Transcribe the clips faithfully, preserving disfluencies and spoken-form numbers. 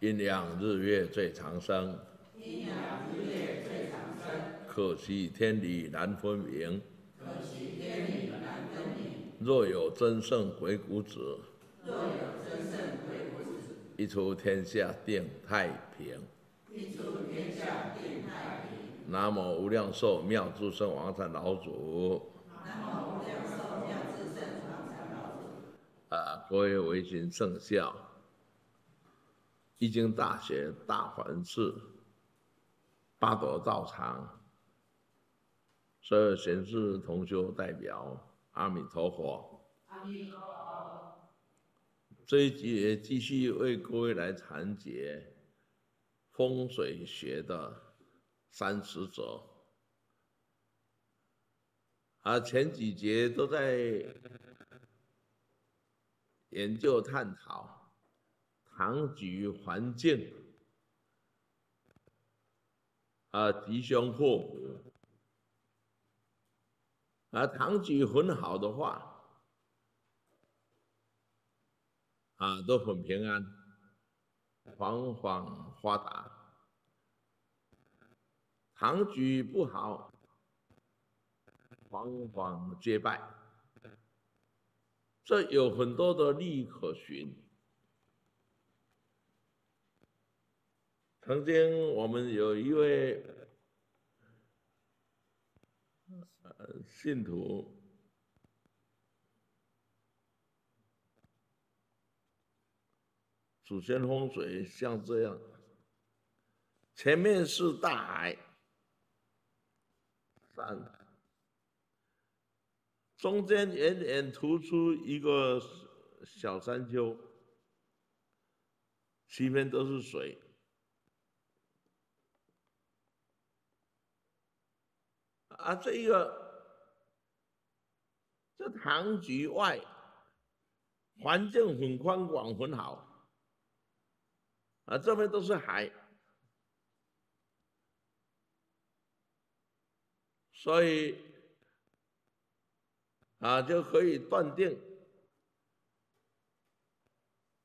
阴阳日月最长生，阴阳日月最长生。可惜天理难分明，可惜天理难分明。若有真圣鬼谷子，若有真圣鬼谷子。一出天下定太平，一出天下定太平。南无无量寿妙智胜王禅老祖，南无无量寿妙智胜王禅老祖。啊，各位微信圣孝。 易经大学大环寺八朵道场十二贤士同修代表，阿弥陀佛。阿弥陀佛。这一集也继续为各位来阐解风水学的三十则。啊，前几节都在研究探讨。 堂局环境，啊，吉凶祸福，啊，堂局很好的话，啊，都很平安，煌煌发达。堂局不好，煌煌皆败。这有很多的例可循。 曾经我们有一位信徒，祖先风水像这样，前面是大海山，中间远远突出一个小山丘，西边都是水。 啊，这一个，这堂局外环境很宽广，很好。啊，这边都是海，所以啊，就可以断定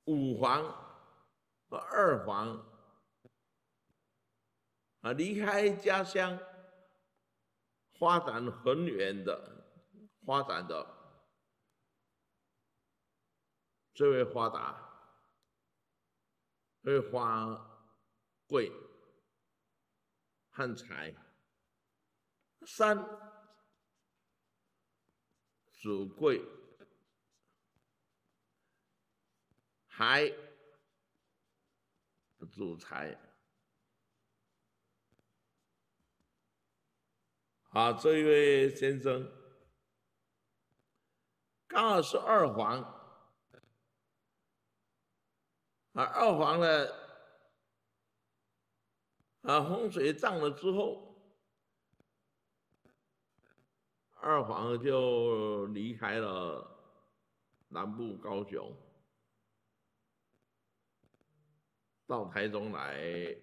五房和二房啊，离开家乡。 发展很远的，发展的最会发达，会花贵和财。三主贵，还主财。 啊，这一位先生刚好是二房，啊，二房呢，啊，风水涨了之后，二房就离开了南部高雄，到台中来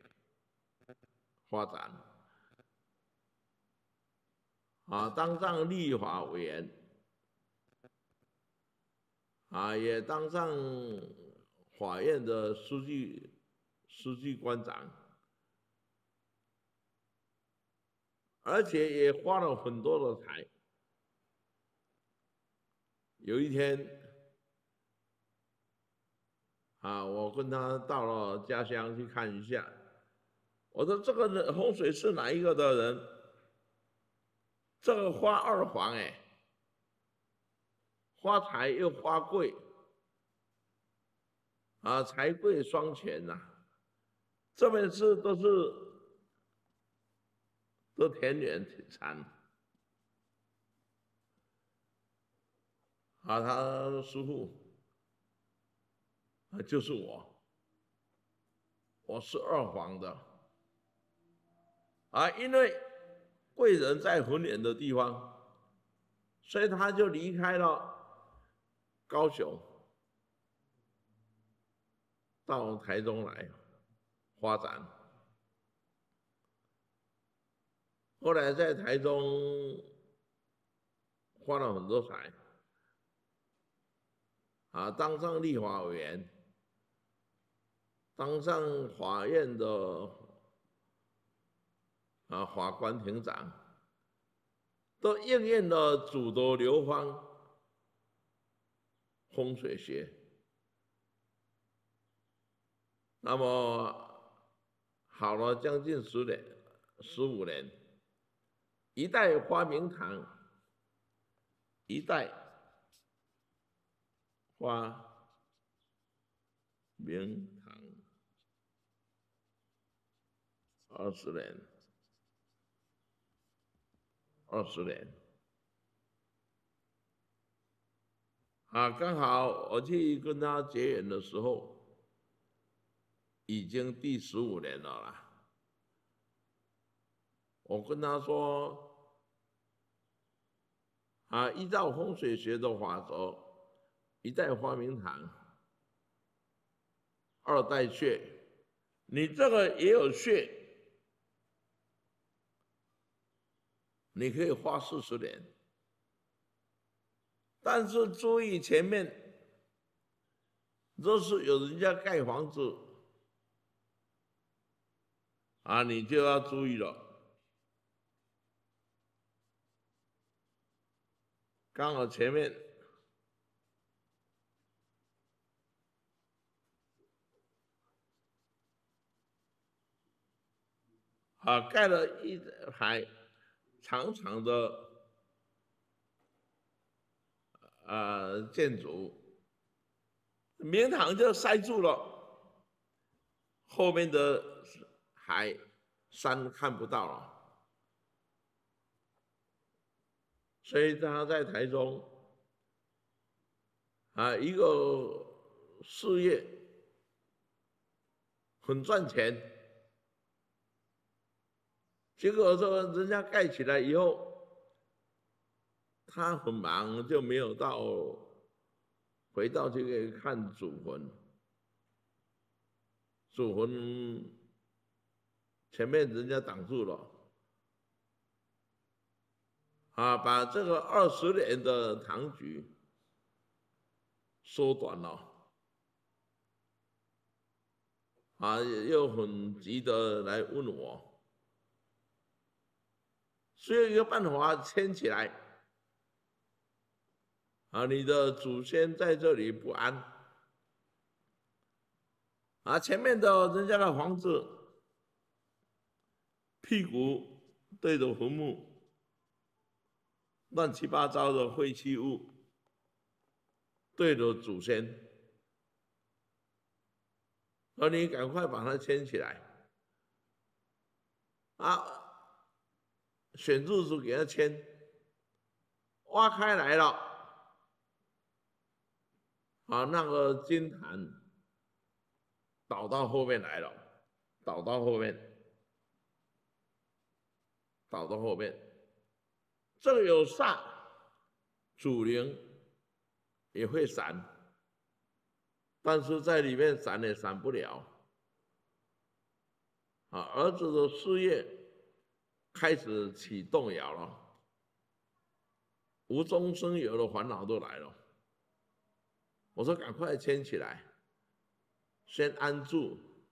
发展。 啊，当上立法委员，啊，也当上法院的书记、书记官长，而且也花了很多的财。有一天，啊，我跟他到了家乡去看一下，我说这个人风水是哪一个的人？ 这个花二房哎，花财又花贵，啊，财贵双全呐、啊。这边是都是都田园田产，啊，他师父啊，就是我，我是二房的啊，因为贵人在很远的地方，所以他就离开了高雄，到台中来发展。后来在台中发了很多财，啊，当上立法委员，当上法院的啊法官庭长，都应验了祖德流芳风水学。那么好了将近十年、十五年，一代发明堂，一代发明堂，二十年，二十年。啊，刚好我去跟他结缘的时候，已经第十五年了啦。我跟他说，啊，依照风水学的法则，一代发明堂，二代穴，你这个也有穴，你可以花四十年。但是注意前面，若是有人家盖房子，啊，你就要注意了。刚好前面啊盖了一排长长的。呃，建筑明堂就塞住了，后面的海山看不到了，所以他在台中啊、呃，一个事业很赚钱，结果说人家盖起来以后。他很忙，就没有到回到这个看祖坟。祖坟前面人家挡住了，啊，把这个二十年的堂局缩短了，啊，又很急的来问我，所以有办法牵起来。啊，你的祖先在这里不安，啊，前面的人家的房子，屁股对着坟墓，乱七八糟的废弃物，对着祖先，而你赶快把它牵起来，啊，选柱子给它牵，挖开来了。啊，那个金坛倒到后面来了，倒到后面，倒到后面，这个有煞，主灵也会闪，但是在里面闪也闪不了。啊，儿子的事业开始起动摇了，无中生有的烦恼都来了。我说赶快牵起来，先安住，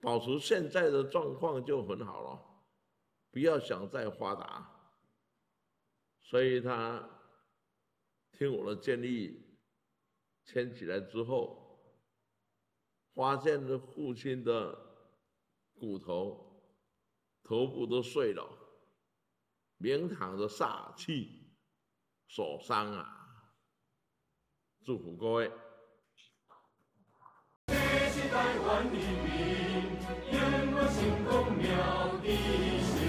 保持现在的状况就很好了，不要想再发达。所以他听我的建议，牵起来之后，发现了父亲的骨头、头部都碎了，明堂的煞气所伤啊。祝福各位。这是台湾人民演播成功妙之声。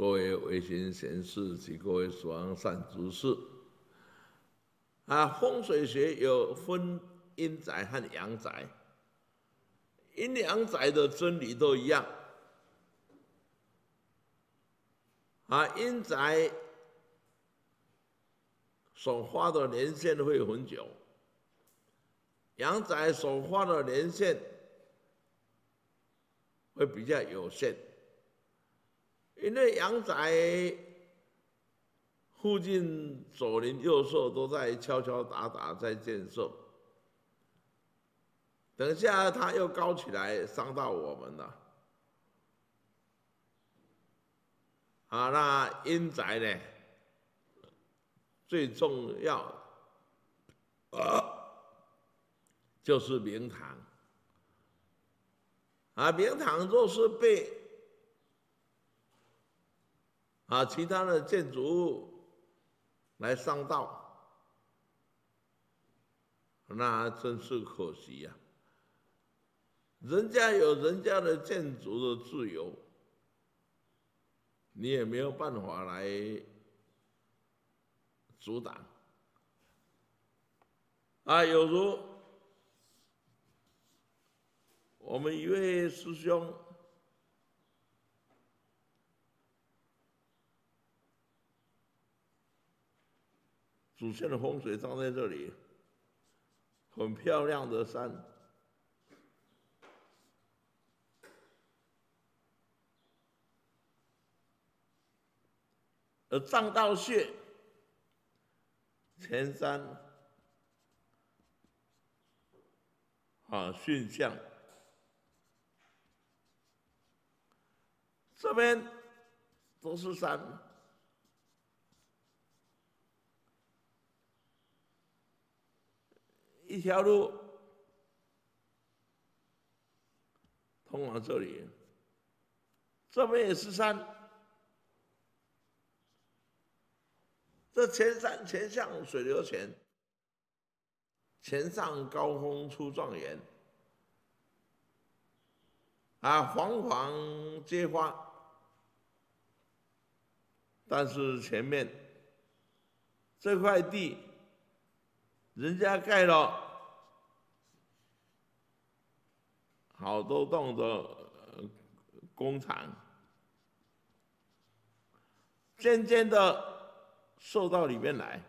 各位微信贤士及各位守望善知识。啊，风水学有分阴宅和阳宅，阴阳宅的真理都一样。啊，阴宅所花的年限会很久，阳宅所花的年限会比较有限，因为阳宅附近左邻右舍都在敲敲打打在建设，等下它又高起来，伤到我们了。啊，那阴宅呢？最重要啊，就是明堂。啊，明堂若是被啊其他的建筑物来伤到，那真是可惜呀、啊。人家有人家的建筑的自由，你也没有办法来阻挡。啊，有如我们一位师兄，祖先的风水葬在这里，很漂亮的山。而藏道穴前山啊，巽象这边都是山，一条路通往这里，这边也是山，这前山前向水流泉，前上高峰出状元，啊，煌煌皆花。但是前面这块地，人家盖了好多栋的工厂，渐渐的受到里面来，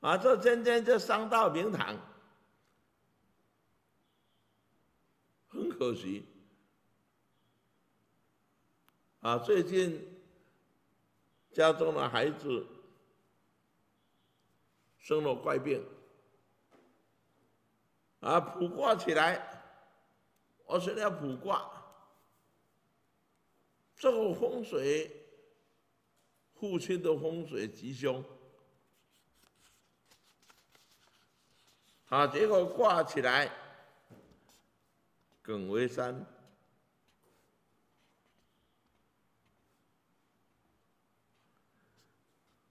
啊，这渐渐就伤到明堂。很可惜，啊！最近家中的孩子生了怪病，啊，卜卦起来，我现在要卜卦，这个风水，父亲的风水吉凶，啊，结果卦起来。艮为山，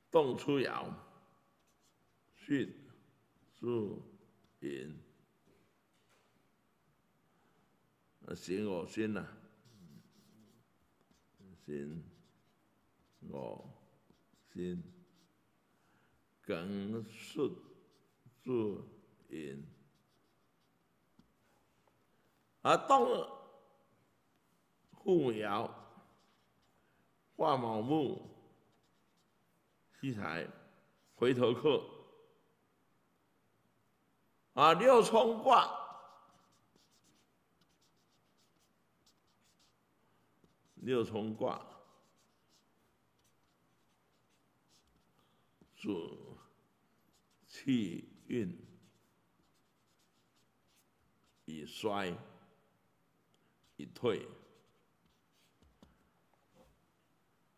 动出爻，巽、戌、寅，行五辛呐，行五辛，艮、戌、戌、寅。而动了父母爻，化卯木，西财，回头客。啊，六冲卦，六冲卦，主气运已衰。已退，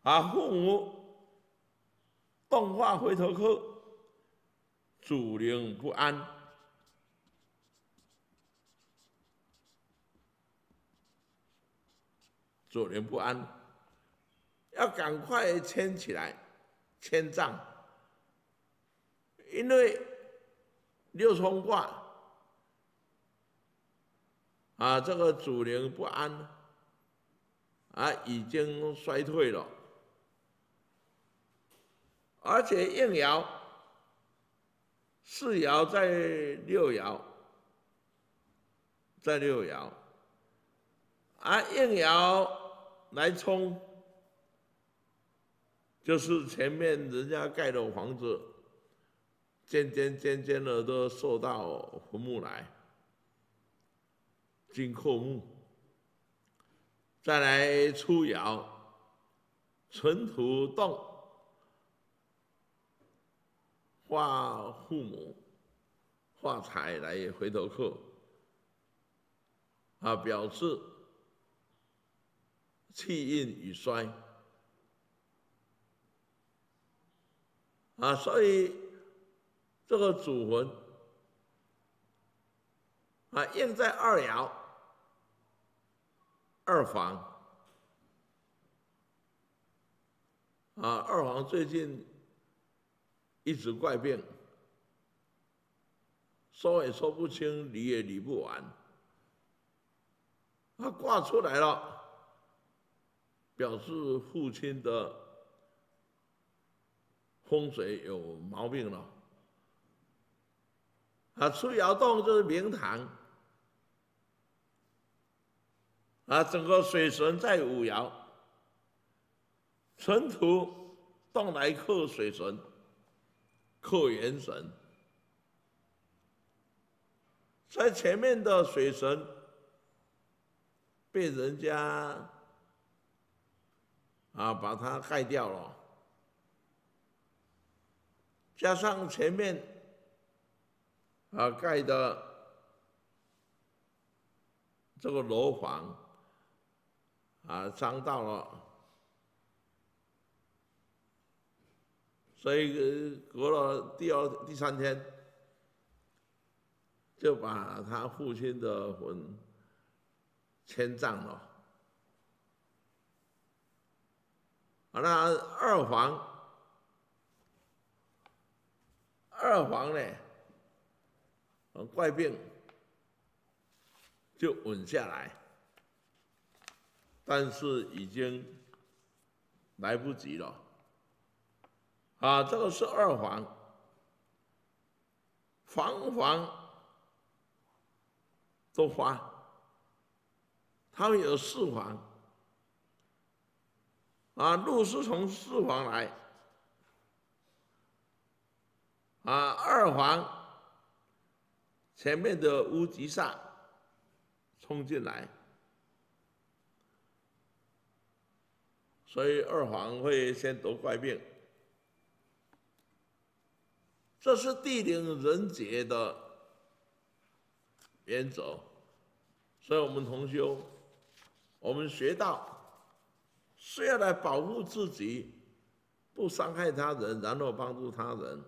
啊，父母动化回头客，主灵不安，主灵不安，要赶快迁起来，迁葬，因为六冲卦啊，这个主灵不安，啊，已经衰退了，而且应爻、四爻在六爻，在六爻，啊，应爻来冲，就是前面人家盖的房子，尖尖尖尖的都受到坟墓来。 金扣木，再来初爻，存土动，化父母，化财来回头客，啊，表示气运已衰，啊，所以这个主魂，啊，印在二爻。 二房啊，二房最近一直怪病，说也说不清，理也理不完。他卦出来了，表示父亲的风水有毛病了。啊，出爻动就是明堂。 啊，整个水神在五爻，辰土动来克水神，克元神。在前面的水神被人家啊把它盖掉了，加上前面啊盖的这个楼房。 啊，伤到了，所以隔了第二、第三天，就把他父亲的魂迁葬了。啊，那二房，二房呢，怪病就稳下来。 但是已经来不及了，啊，这个是二房，房房都花，他们有四房，啊，禄是从四房来，啊，二房前面的无极煞冲进来。 所以二黄会先得怪病，这是地灵人杰的原则。所以我们同修，我们学到是要来保护自己，不伤害他人，然后帮助他人。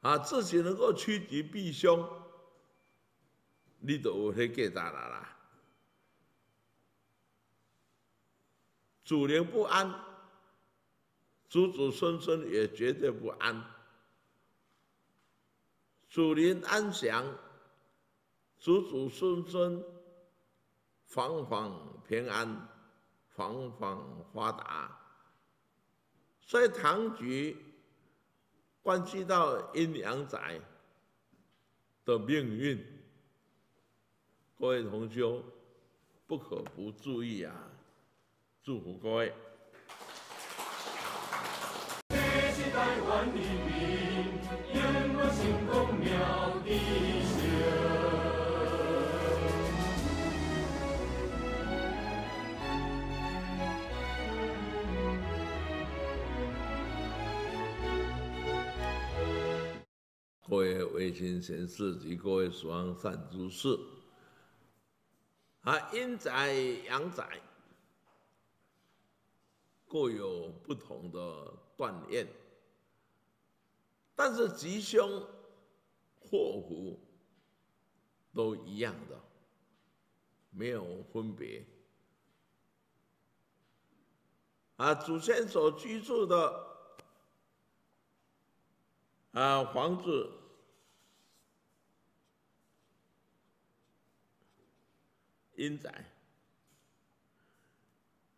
啊，自己能够趋吉避凶，你就会给他啦啦。 主灵不安，子子孙孙也绝对不安。主灵安详，子子孙孙方方平安，方方发达。所以堂局关系到阴阳宅的命运，各位同修不可不注意啊！ 祝福各位。各位唯心贤士及各位十方善知识，啊，阴宅阳宅。 各有不同的锻炼，但是吉凶祸福都一样的，没有分别。啊，祖先所居住的啊房子阴宅。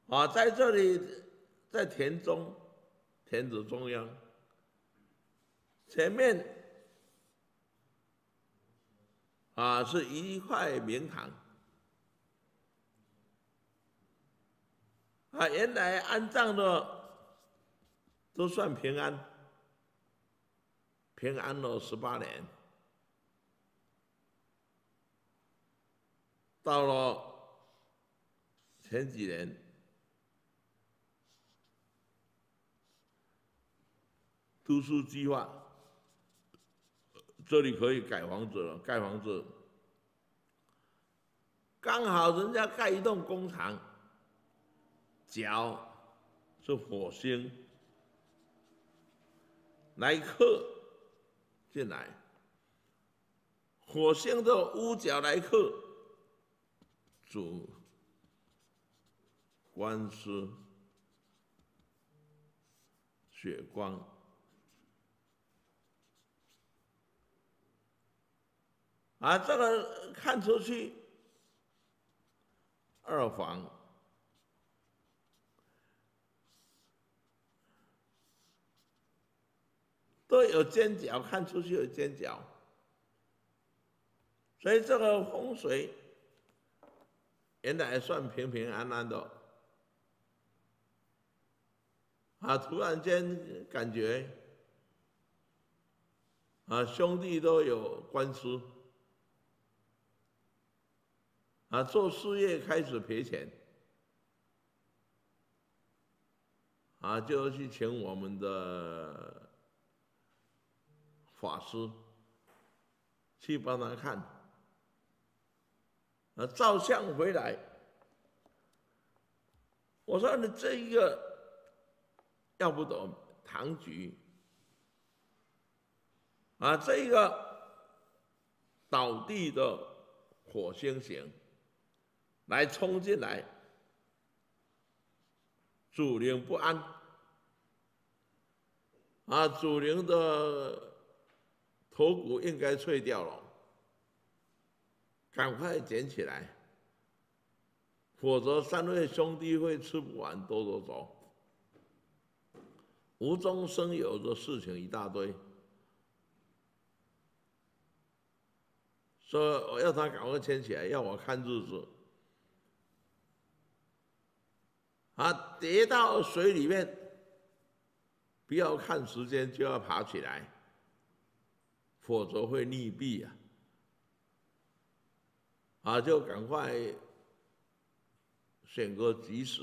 啊，在这里，在田中，田子中央，前面啊是一块明堂。啊，原来安葬的都算平安，平安了十八年。 到了前几年，都市计划，这里可以盖房子了，盖房子，刚好人家盖一栋工厂，角是火星，来客进来，火星的屋角来客。 主官司血光，啊，这个看出去二房，都有尖角，看出去有尖角，所以这个风水。 原来算平平安安的，啊！突然间感觉，啊，兄弟都有官司，啊，做事业开始赔钱，啊，就去请我们的法师去帮他看。 啊，照相回来，我说你这一个要不懂唐局，啊，这一个倒地的火星形来冲进来，主灵不安，啊，主灵的头骨应该碎掉了。 赶快捡起来，否则三位兄弟会吃不完兜兜走。无中生有的事情一大堆，所以我要他赶快捡起来，要我看日子。啊，跌到水里面，不要看时间就要爬起来，否则会溺毙啊。 啊，就赶快选个吉时，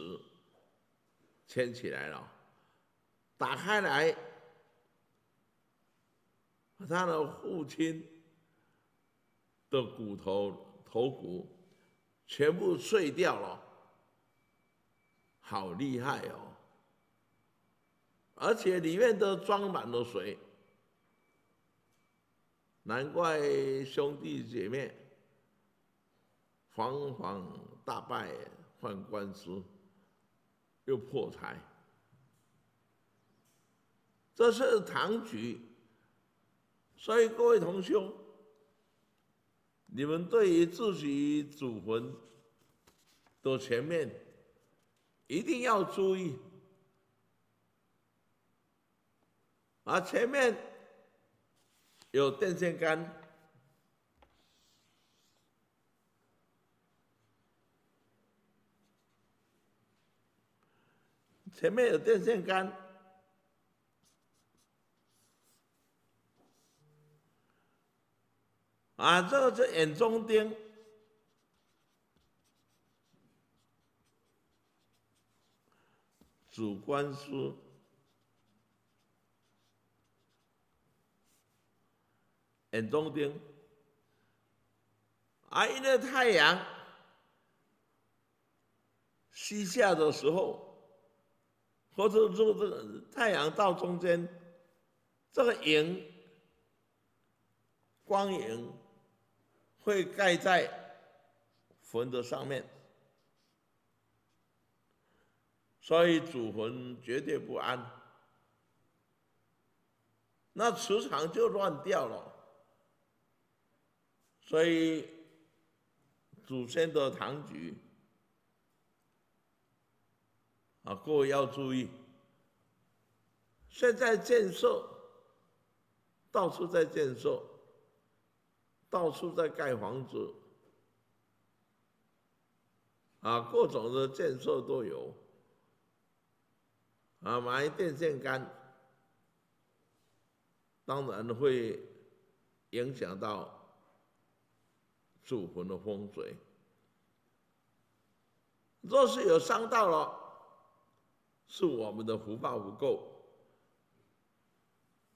牵起来了，打开来，他的父亲的骨头头骨全部碎掉了，好厉害哦！而且里面都装满了水，难怪兄弟姐妹。 惶惶大败，换官司，又破财。这是唐局，所以各位同修，你们对于自己祖坟的前面一定要注意，啊，前面有电线杆。 前面有电线杆，啊，这个是眼中钉，主官司，眼中钉，啊，因为太阳西下的时候。 或者说这个太阳到中间，这个影光影会盖在坟的上面，所以祖坟绝对不安。那磁场就乱掉了，所以祖先的唐局啊，各位要注意。现在建设，到处在建设，到处在盖房子，啊，各种的建设都有，啊，埋电线杆，当然会影响到祖坟的风水。若是有伤到了， 是我们的福报不够，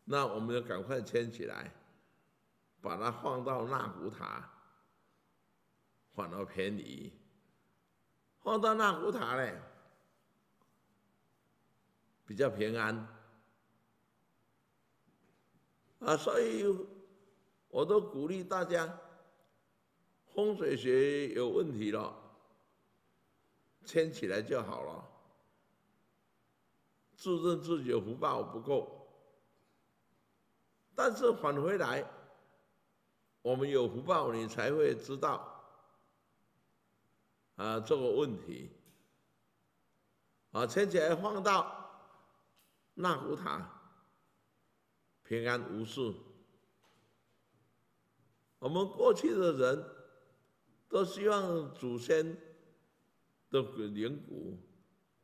那我们就赶快牵起来，把它放到纳骨塔，反而便宜。放到纳骨塔嘞，比较平安。啊，所以我都鼓励大家，风水学有问题了，牵起来就好了。 自认自己的福报不够，但是返回来，我们有福报，你才会知道啊这个问题啊，牵起来放到纳骨塔，平安无事。我们过去的人都希望祖先的灵骨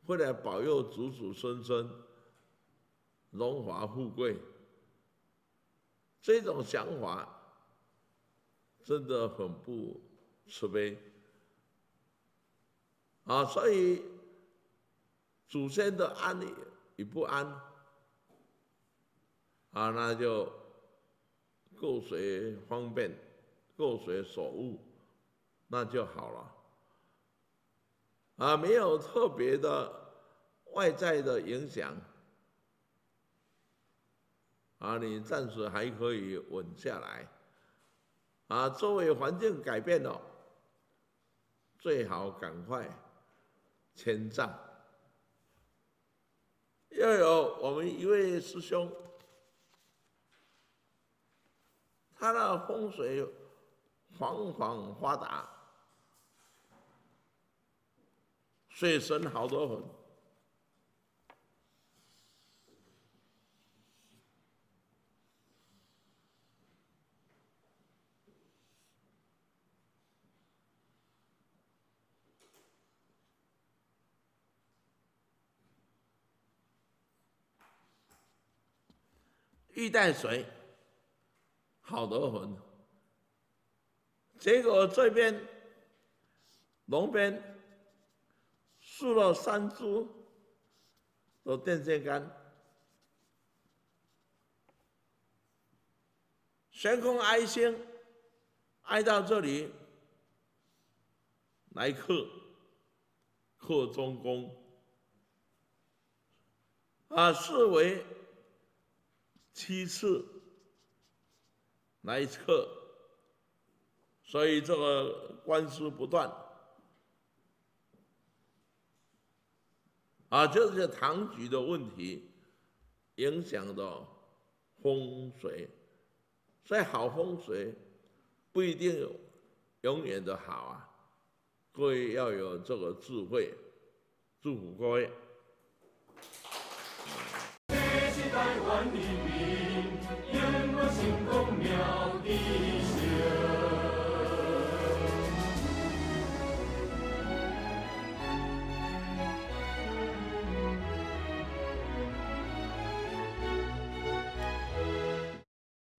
会来保佑祖祖孙孙荣华富贵，这种想法真的很不慈悲啊！所以祖先的安与不安啊，那就够谁方便，够谁所悟，那就好了。 啊，没有特别的外在的影响，啊，你暂时还可以稳下来，啊，周围环境改变了，最好赶快迁葬。又有我们一位师兄，他的风水非常发达。 水神好多很，玉带水好多很，结果这边龙边 竖了三株的电线杆，悬空哀星，哀到这里来克克中宫，啊，视为七次来克，所以这个官司不断。 啊，就是唐局的问题影响到风水，所以好风水不一定永远的好啊，各位要有这个智慧，祝福各位。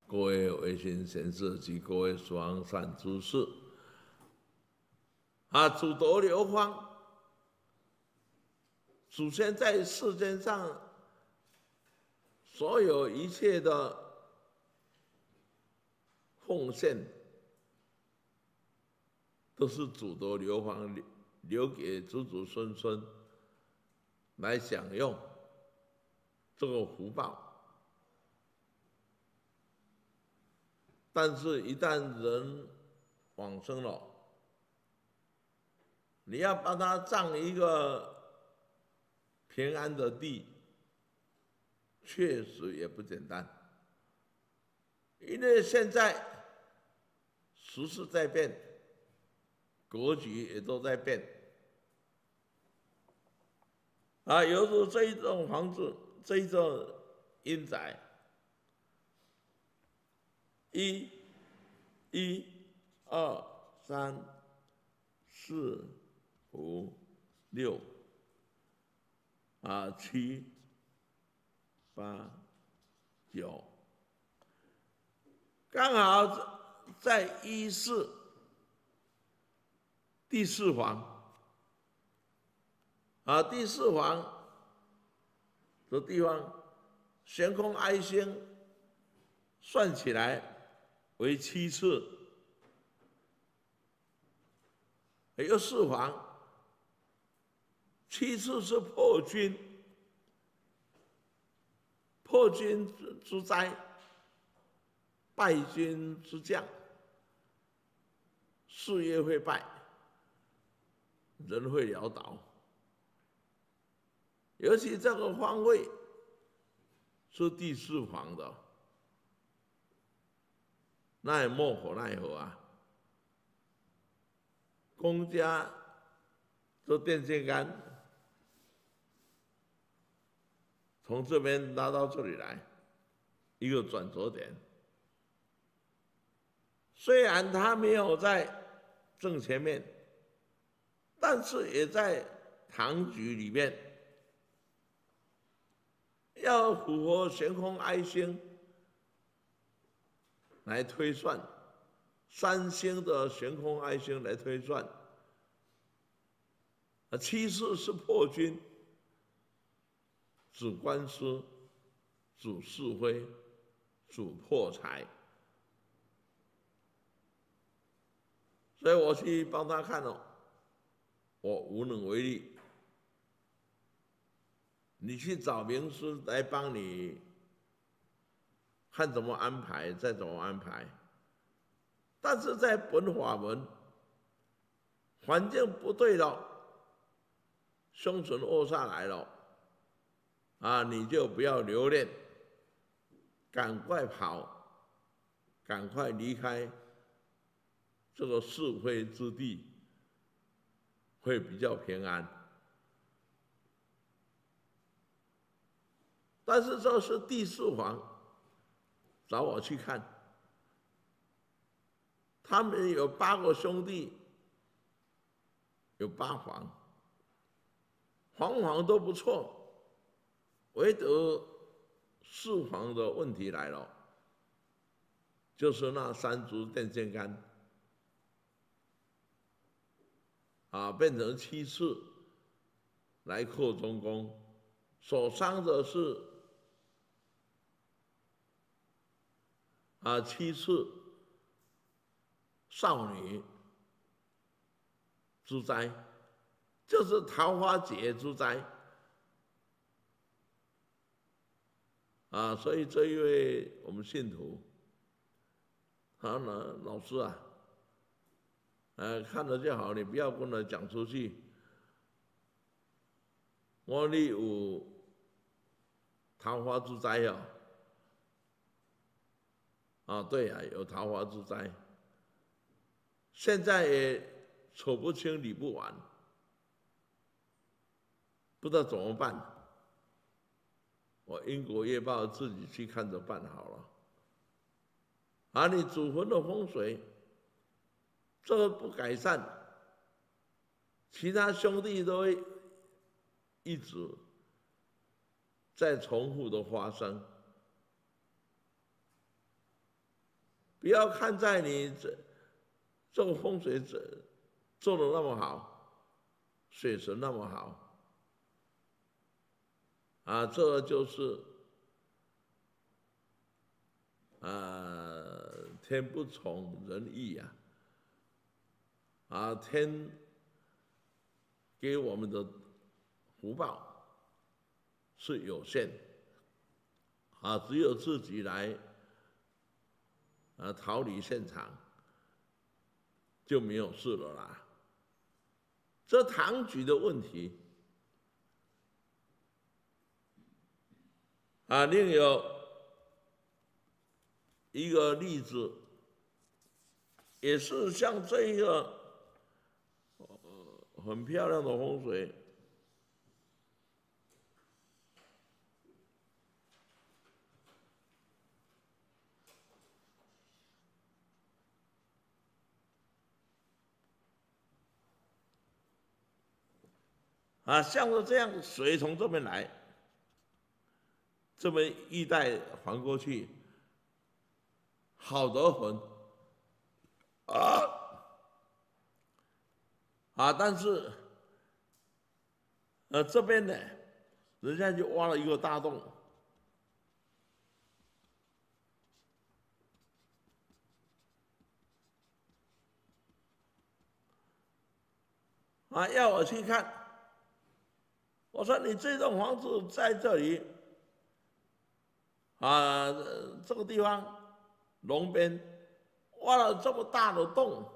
各位唯心贤士及各位双善知识，啊，祖德流芳，祖先在世间上所有一切的奉献，都是祖德流芳留给祖祖孙孙来享用这个福报。 但是，一旦人往生了，你要把他葬一个平安的地，确实也不简单。因为现在时事在变，格局也都在变。啊，犹如这一栋房子，这一座阴宅，一、一、二、三、四、五、六、啊、七、八、九，刚好在一室第四房，啊，第四房的地方，悬空哀星算起来为七次，也有四房，七次是破军，破军之灾，败军之将，事业会败，人会潦倒。尤其这个方位是第四房的，那也莫可奈何啊。公家做电线杆，从这边拉到这里来，一个转折点。虽然它没有在正前面，但是也在堂局里面。要符合悬空哀星来推算，三星的悬空哀星来推算。啊，七四是破军，主官司，主是非，主破财。所以我去帮他看哦，我无能为力。你去找名师来帮你看怎么安排，再怎么安排。但是在本法门，环境不对了，凶神恶煞来了，啊，你就不要留恋，赶快跑，赶快离开这个是非之地，会比较平安。但是这是第四房，找我去看。他们有八个兄弟，有八房，房房都不错，唯独四房的问题来了，就是那三足电线杆，啊，变成七次来克中宫，所伤的是。啊，七次少女之灾，就是桃花劫之灾。啊，所以这一位我们信徒，他呢，老师啊，呃，看了就好，你不要跟他讲出去。我哩有桃花之灾呀、啊。啊，对呀、啊，有桃花之灾，现在也扯不清理不完，不知道怎么办。我因果业报自己去看着办好了。啊，你祖坟的风水，这个不改善，其他兄弟都会一直在重复的发生。不要看在你这这个风水做做的那么好，水神那么好，啊，这就是啊天不从人意啊，啊天给我们的福报是有限，啊，只有自己来。啊，逃离现场就没有事了啦。这堂局的问题啊，另有一个例子，也是像这个很漂亮的风水。啊，像是这样，水从这边来，这么一带环过去，好得很。啊！ 啊，但是，呃，这边呢，人家就挖了一个大洞，啊，要我去看，我说你这栋房子在这里，啊，这个地方，龙边，挖了这么大的洞。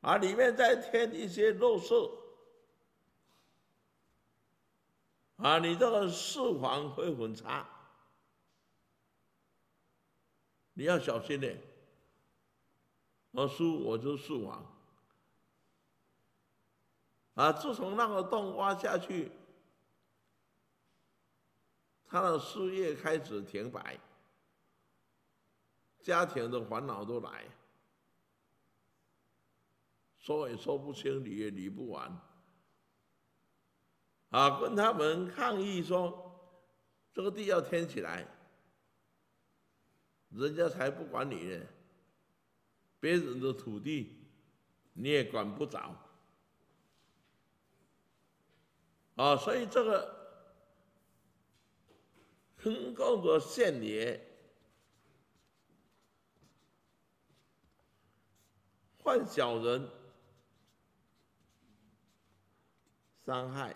啊，里面再添一些肉色，啊，你这个四黄会混杂，你要小心嘞。我叔我就四黄，啊，自从那个洞挖下去，他的事业开始停摆，家庭的烦恼都来。 说也说不清，理也理不完，啊，跟他们抗议说，这个地要填起来，人家才不管你呢，别人的土地你也管不着，啊，所以这个横沟的县爷。 换小人伤害，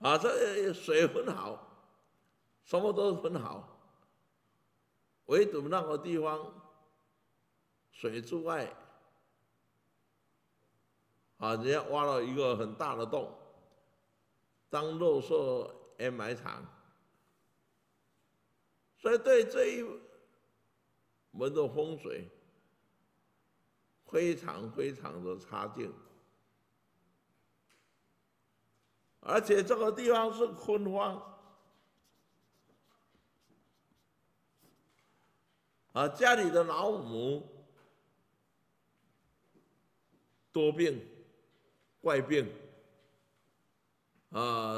啊，这水很好，什么都很好，唯独那个地方水之外，啊，人家挖了一个很大的洞，当肉色掩埋场。 所以对这一门的风水非常非常的差劲，而且这个地方是坤方，啊，家里的老母多病、怪病，啊，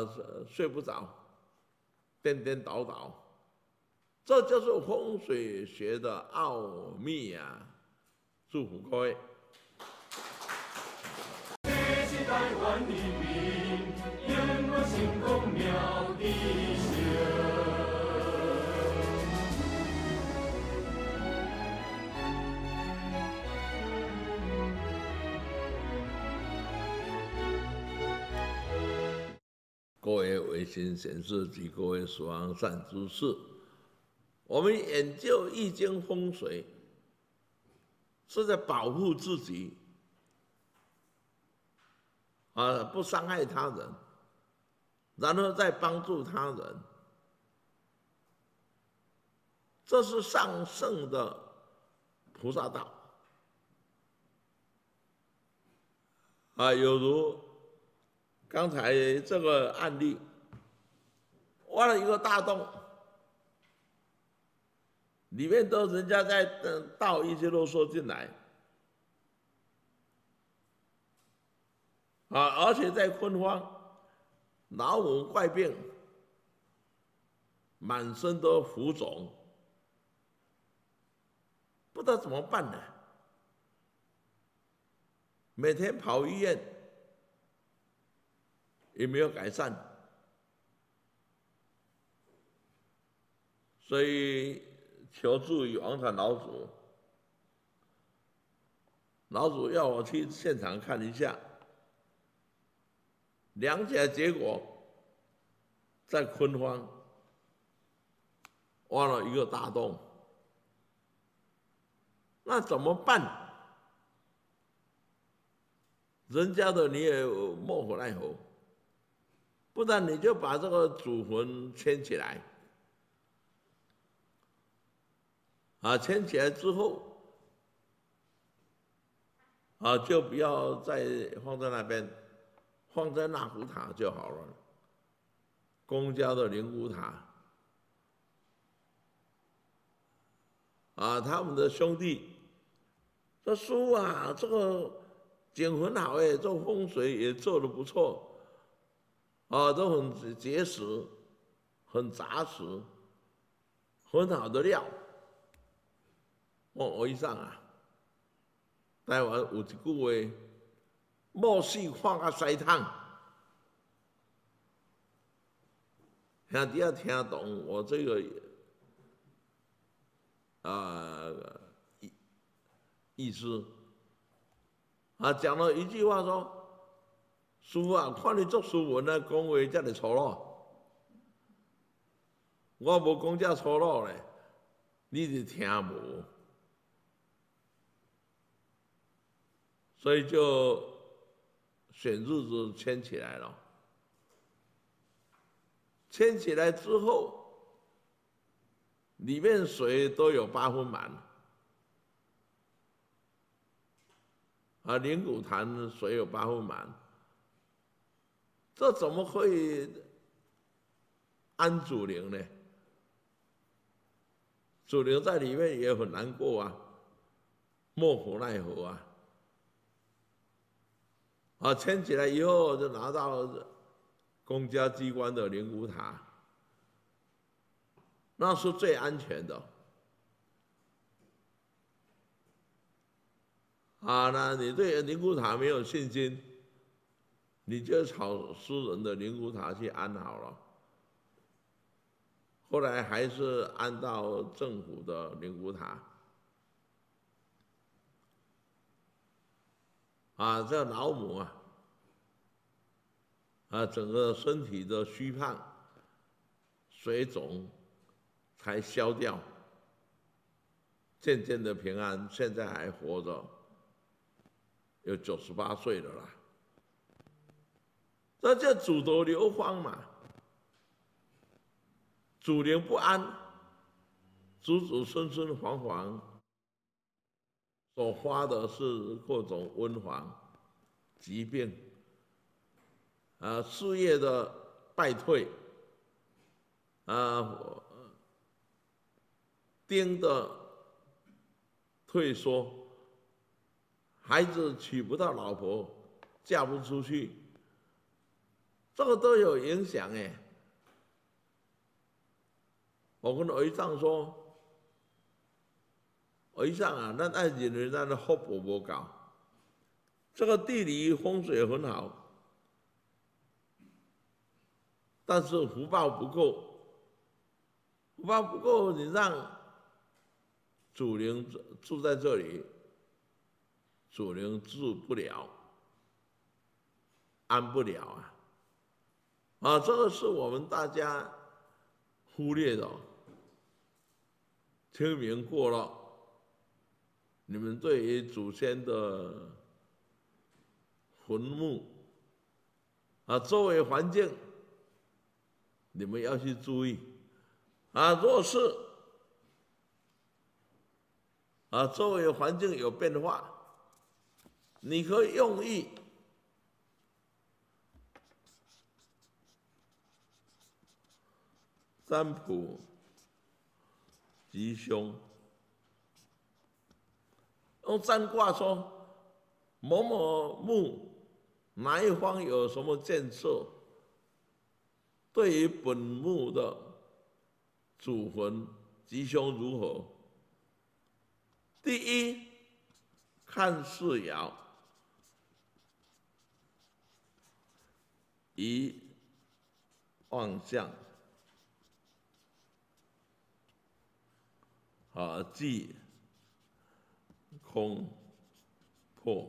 睡不着，颠颠倒倒。 这就是风水学的奥秘啊！祝福各位。各位唯心贤士及各位十方善知识。 我们研究易经风水，是在保护自己，啊，不伤害他人，然后再帮助他人，这是上圣的菩萨道。啊，有如刚才这个案例，挖了一个大洞。 里面都人家在倒一些啰嗦进来，啊，而且在坤方，老母怪病，满身都浮肿，不知道怎么办呢？每天跑医院，也没有改善，所以。 求助于王禅老祖，老祖要我去现场看一下，量起来结果在坤方挖了一个大洞，那怎么办？人家的你也莫可奈何，不然你就把这个祖坟圈起来。啊，牵起来之后，啊，就不要再放在那边，放在那古塔就好了。公家的灵骨塔，啊，他们的兄弟说叔啊，这个景很好哎，这风水也做得不错，啊，都很结实，很扎实，很好的料。 我以上啊，台湾有一句话：“莫事看甲西桶。”兄弟要听懂我这个啊、呃、意思啊，讲了一句话说：“师啊，看你做师文啊，讲话这么粗鲁，我无讲这粗鲁嘞，你是听无。” 所以就选日子牵起来了，牵起来之后，里面水都有八分满，啊，灵骨坛水有八分满，这怎么会安祖灵呢？祖灵在里面也很难过啊，莫可奈何啊。 啊，牵起来以后就拿到公家机关的灵骨塔，那是最安全的。啊，那你对灵骨塔没有信心，你就找私人的灵骨塔去安好了。后来还是安到政府的灵骨塔。 啊，这老母啊，啊，整个身体的虚胖、水肿才消掉，渐渐的平安，现在还活着，有九十八岁了啦。这叫祖德流芳嘛，祖灵不安，子子孙孙皇皇。 所发的是各种瘟患、疾病，啊，事业的败退，啊，丁的退缩，孩子娶不到老婆，嫁不出去，这个都有影响哎。我跟儿丈说。 以上啊，咱爱人类咱的福报无够，这个地理风水很好，但是福报不够，福报不够，你让祖灵住在这里，祖灵住不了，安不了啊！啊，这个是我们大家忽略的，清明过了。 你们对于祖先的坟墓啊，周围环境，你们要去注意啊。若是啊，周围环境有变化，你可以用意占卜吉凶。 用占卦说某某墓哪一方有什么建设，对于本墓的祖坟吉凶如何？第一，看四爻，宜望向，啊，忌。 空、破、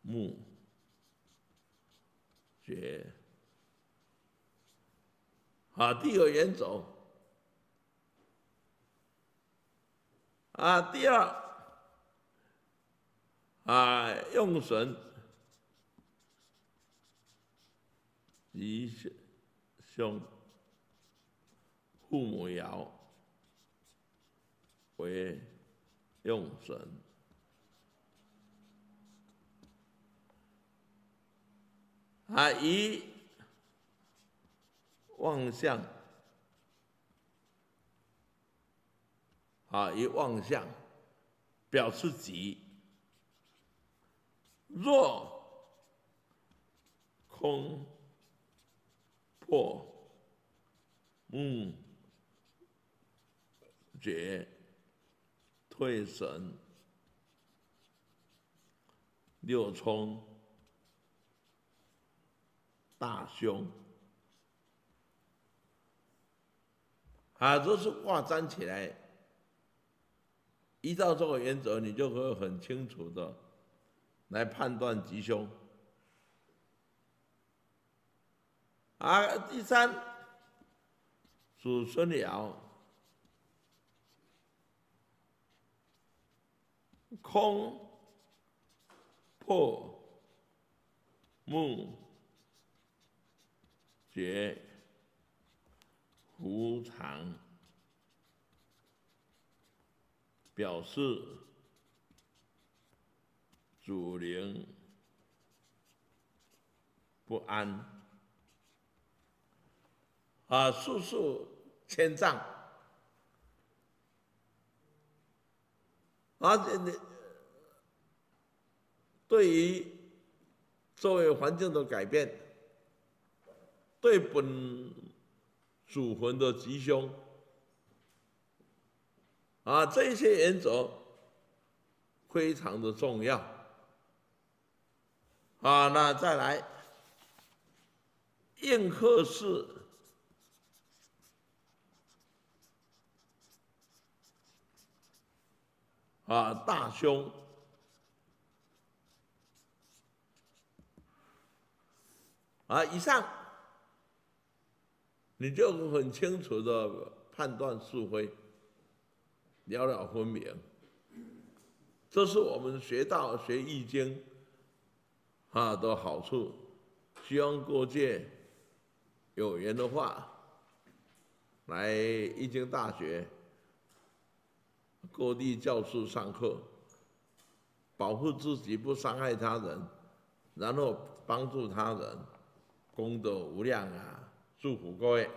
木、绝。啊，第二原走。啊，第二啊，用神吉凶父母爻回用神。啊，以妄想，啊，以妄想表示己。若空破目觉退神六冲大凶，啊，这是卦占起来。依照这个原则，你就会很清楚的来判断吉凶。啊，第三，属孙爻，空破目觉无常，表示主灵不安，啊，数数千丈，而且你对于周围环境的改变，对本主魂的吉凶，啊，这些原则非常的重要。啊，那再来，应克是啊大凶，啊，以上你就很清楚的判断是非，了了分明。这是我们学道学易经。 啊的好处，希望各界有缘的话，来易经大学各地教室上课，保护自己不伤害他人，然后帮助他人，功德无量啊！祝福各位。